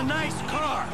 a nice car.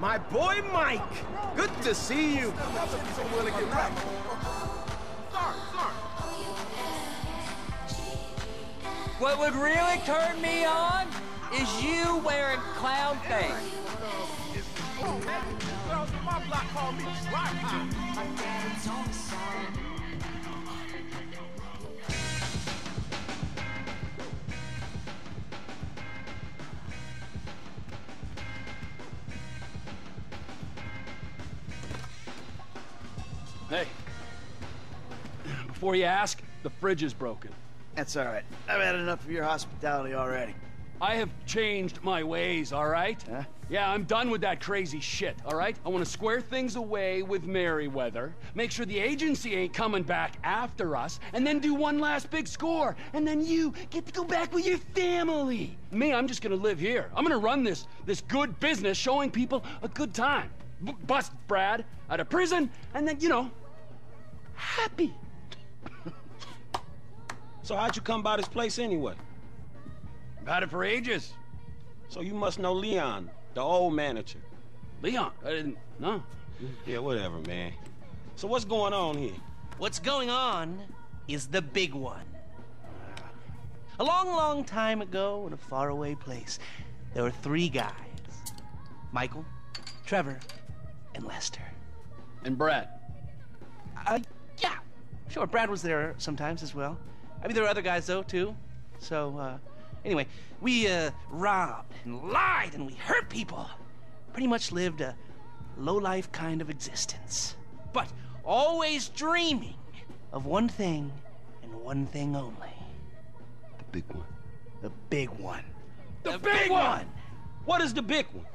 My boy Mike, good to see you. What would really turn me on is you wearing clown face. Hey, before you ask, the fridge is broken. That's all right. I've had enough of your hospitality already. I have changed my ways, all right? Huh? Yeah, I'm done with that crazy shit, all right? I want to square things away with Merryweather, make sure the agency ain't coming back after us, and then do one last big score, and then you get to go back with your family. Me, I'm just gonna live here. I'm gonna run this good business showing people a good time. Bust Brad out of prison, and then, you know, happy. So how'd you come by this place anyway? I've had it for ages. So you must know Leon, the old manager. Leon? I didn't know. Yeah, whatever, man. So what's going on here? What's going on is the big one. A long, long time ago in a faraway place, there were three guys. Michael, Trevor, and Lester. And Brad? Yeah, sure, Brad was there sometimes as well. I mean, there were other guys, though, too. So, anyway, we robbed and lied and we hurt people. Pretty much lived a low-life kind of existence. But always dreaming of one thing and one thing only. The big one. The big one. The big one! What is the big one?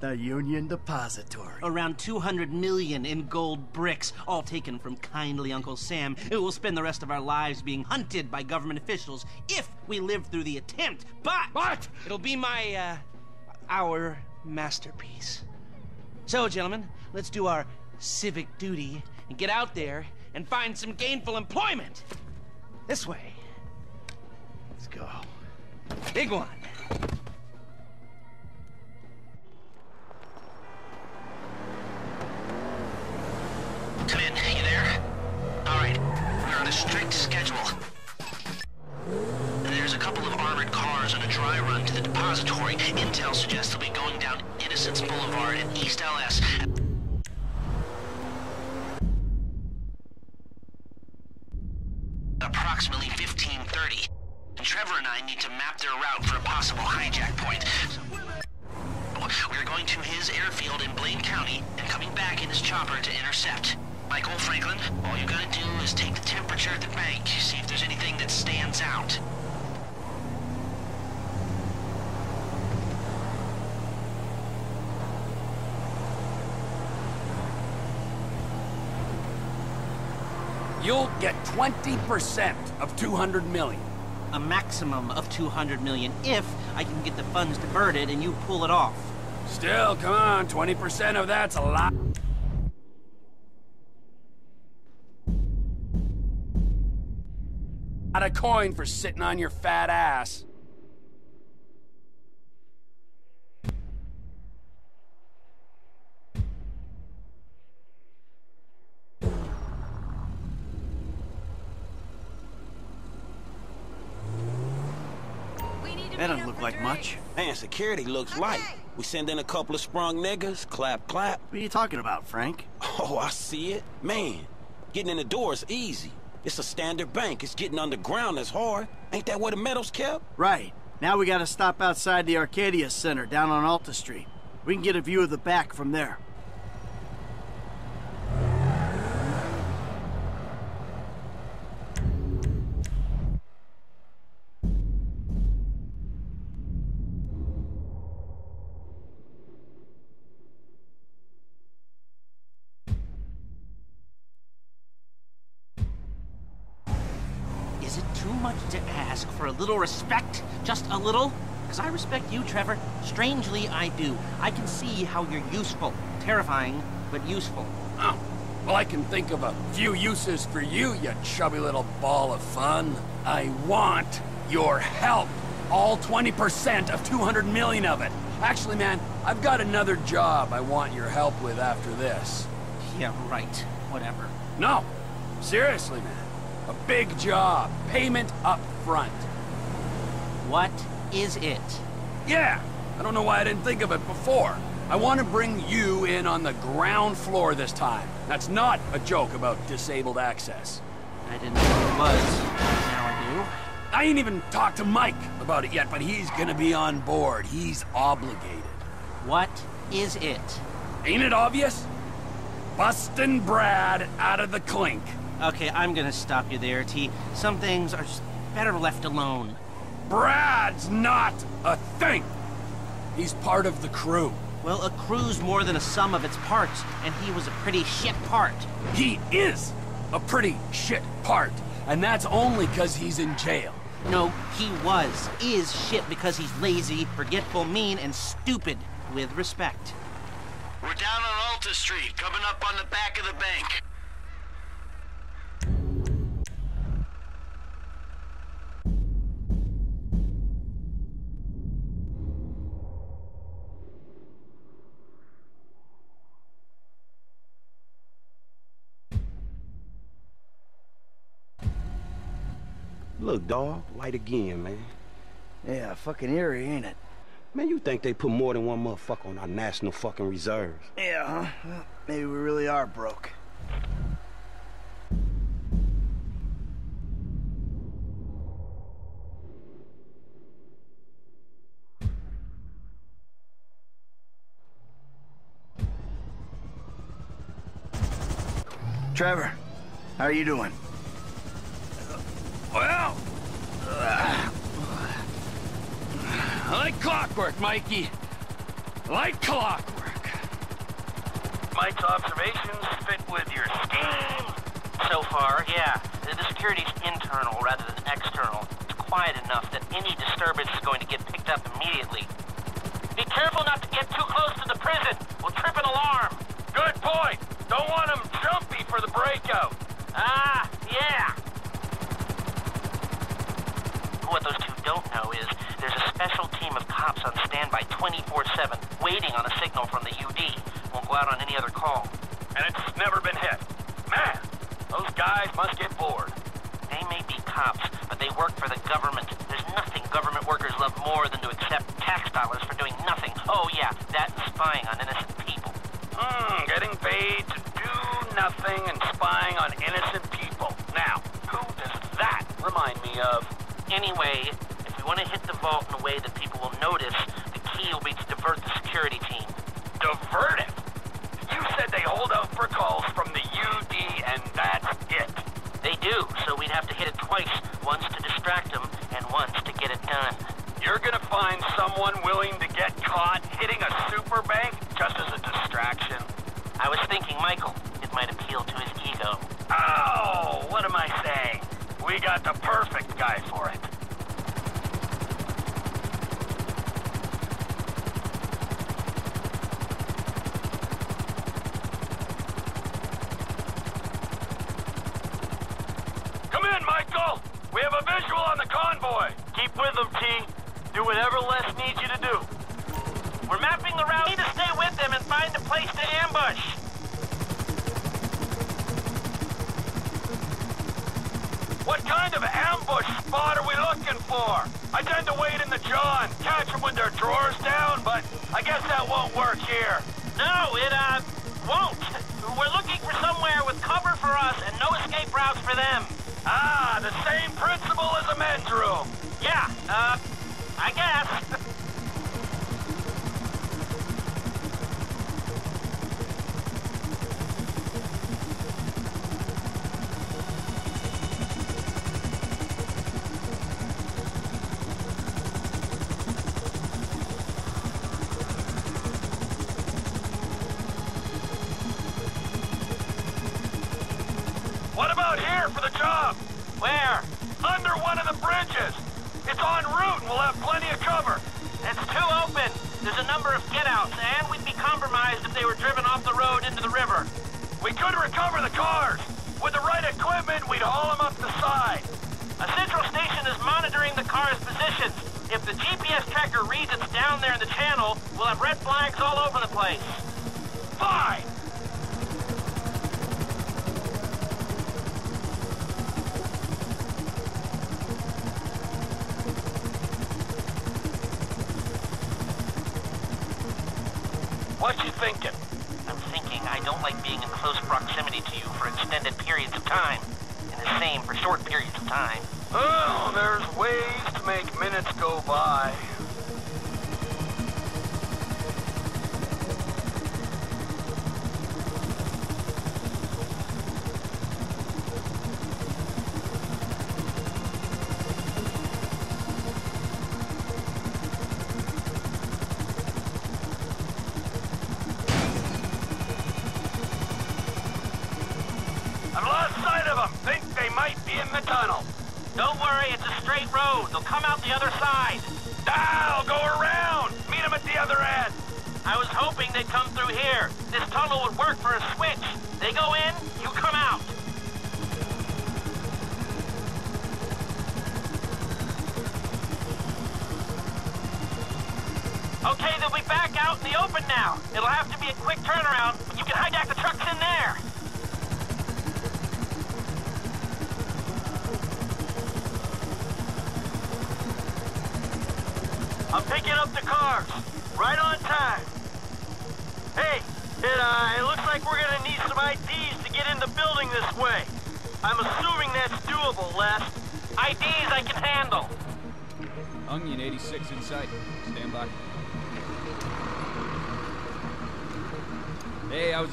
The Union Depository. Around 200 million in gold bricks, all taken from kindly Uncle Sam, who will spend the rest of our lives being hunted by government officials if we live through the attempt. But it'll be our masterpiece. So, gentlemen, let's do our civic duty and get out there and find some gainful employment. This way. Let's go. Big one. Come in, you there? Alright, we're on a strict schedule. There's a couple of armored cars on a dry run to the depository. Intel suggests they'll be going down Innocence Boulevard in East LS. Approximately 15:30. And Trevor and I need to map their route for a possible hijack point. We are going to his airfield in Blaine County and coming back in his chopper to intercept. Michael, Franklin, all you gotta do is take the temperature at the bank, see if there's anything that stands out. You'll get 20% of 200 million. A maximum of 200 million if I can get the funds diverted and you pull it off. Still, come on, 20% of that's a lot. Not a coin for sitting on your fat ass. That doesn't look like much. Man, security looks light. We send in a couple of sprung niggas, clap, clap. What are you talking about, Frank? Oh, I see it. Man, getting in the door is easy. It's a standard bank. It's getting underground that's hard. Ain't that where the metal's kept? Right. Now we gotta stop outside the Arcadia Center down on Alta Street. We can get a view of the back from there. Is it too much to ask for a little respect? Just a little? Because I respect you, Trevor. Strangely, I do. I can see how you're useful. Terrifying, but useful. Oh, well, I can think of a few uses for you, you chubby little ball of fun. I want your help. All 20% of 200 million of it. Actually, man, I've got another job I want your help with after this. Yeah, right. Whatever. No, seriously, man. A big job. Payment up front. What is it? Yeah, I don't know why I didn't think of it before. I want to bring you in on the ground floor this time. That's not a joke about disabled access. I didn't know it was. Now I do. I ain't even talked to Mike about it yet, but he's gonna be on board. He's obligated. What is it? Ain't it obvious? Bustin' Brad out of the clink. Okay, I'm gonna stop you there, T. Some things are just better left alone. Brad's not a thing! He's part of the crew. Well, a crew's more than a sum of its parts, and he was a pretty shit part. He is a pretty shit part, and that's only because he's in jail. No, he is shit because he's lazy, forgetful, mean, and stupid, with respect. We're down on Alta Street, coming up on the back of the bank. Look, dawg, light again, man. Yeah, fucking eerie, ain't it? Man, you think they put more than one motherfucker on our national fucking reserves. Yeah, huh? Well, maybe we really are broke. Trevor, how are you doing? Well, like clockwork, Mikey. Like clockwork. Mike's observations fit with your scheme. So far, yeah. The security's internal rather than external. It's quiet enough that any disturbance is going to get picked up immediately. Be careful not to get too close to the prison. We'll trip an alarm. Good point. Don't want them jumpy for the breakout. Ah, yeah. What those two don't know is there's a special team of cops on standby 24/7 waiting on a signal from the UD. Won't go out on any other call. And it's never been hit. Man, those guys must get bored. They may be cops, but they work for the government. There's nothing government workers love more than to accept tax dollars for doing nothing. Oh yeah, that's spying on innocent people. Getting paid to do nothing and spying on innocent people. Now, who does that remind me of? Anyway, if you want to hit the vault in a way that people will notice, the key will be to divert the security team. Divert it? You said they hold out for calls from the UD and that's it. They do, so we'd have to hit it twice, once to distract them and once to get it done. You're gonna find someone willing to get caught hitting a super bank just as a distraction? I was thinking Michael. It might appeal to his ego. Oh, what am I saying? We got the perfect guy for it. Come in, Michael! We have a visual on the convoy! Keep with them, T. Do whatever Les needs you to do. We're mapping the route. You need to stay with them and find the place to ambush. What kind of ambush spot are we looking for? I tend to wait in the John, catch them with their drawers down, but I guess that won't work here. No, it, won't. We're looking for somewhere with cover for us and no escape routes for them. Ah, the same principle as a men's room. Yeah, I guess.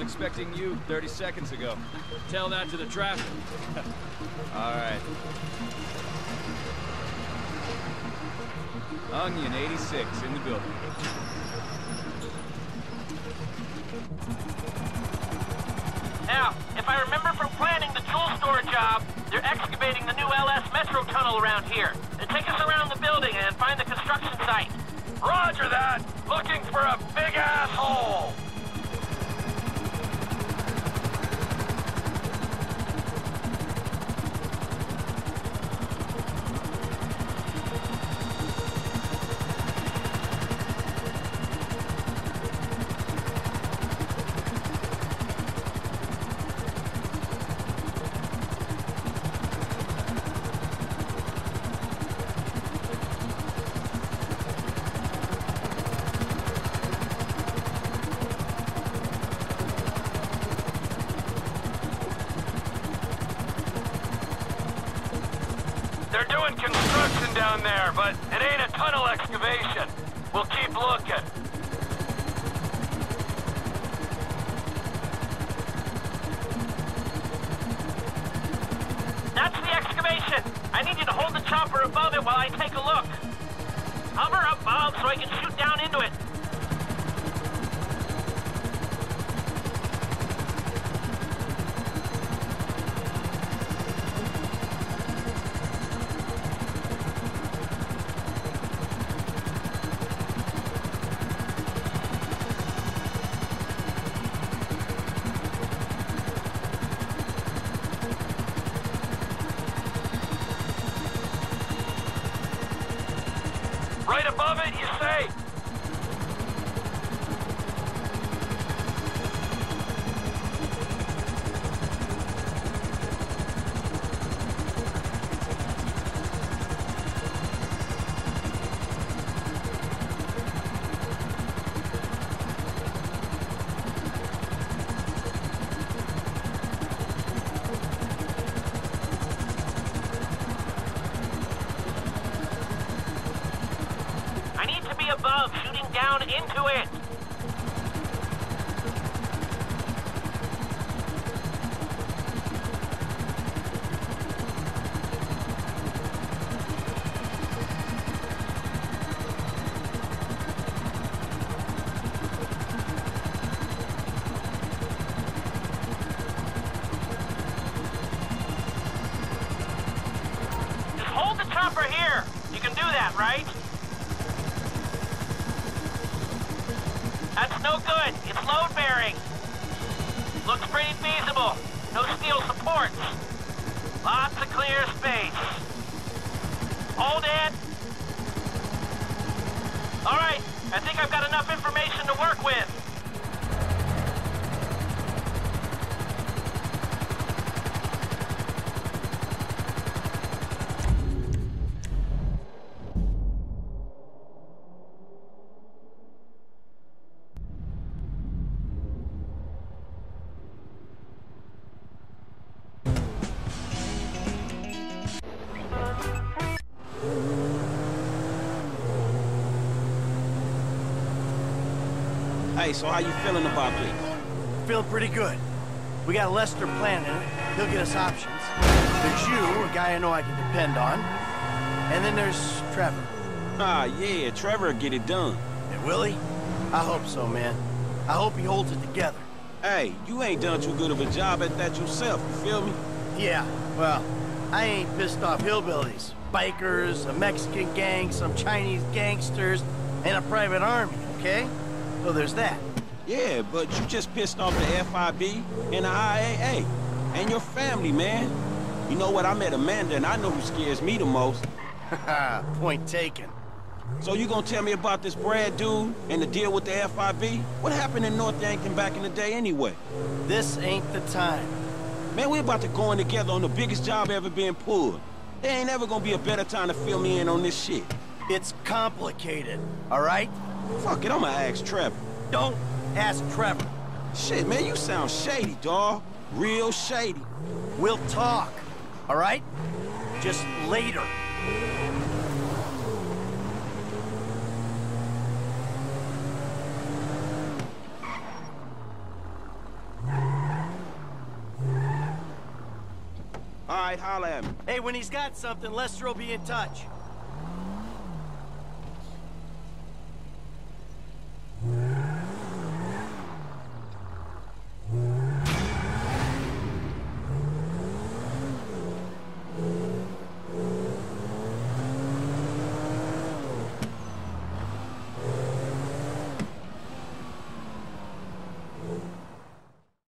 Expecting you 30 seconds ago. Tell that to the traffic. All right. Union 86 in the building. Now, if I remember from planning the tool store job, they're excavating the new LS Metro Tunnel around here. They take us around the building and find the construction site. Roger that! Looking for a big asshole! But it ain't tunnel excavation. We'll keep looking. That's the excavation. I need you to hold the chopper above it while I take a look. Hover up, Bob, so I can shoot down into it. Hey, so how you feeling about these? Feel pretty good. We got Lester planning it. He'll get us options. There's you, a guy I know I can depend on. And then there's Trevor. Ah, yeah, Trevor will get it done. And will he? I hope so, man. I hope he holds it together. Hey, you ain't done too good of a job at that yourself, you feel me? Yeah, well, I ain't pissed off hillbillies. Bikers, a Mexican gang, some Chinese gangsters, and a private army, okay? So there's that. Yeah, but you just pissed off the F.I.B. and the I.A.A. and your family, man. You know what? I met Amanda, and I know who scares me the most. Haha, point taken. So you gonna tell me about this Brad dude and the deal with the F.I.B.? What happened in Northampton back in the day anyway? This ain't the time. Man, we're about to go in together on the biggest job ever being pulled. There ain't ever gonna be a better time to fill me in on this shit. It's complicated, all right? Fuck it, I'ma ask Trevor. Don't ask Trevor. Shit, man, you sound shady, dawg. Real shady. We'll talk, all right? Just later. All right, holla at me. Hey, when he's got something, Lester will be in touch.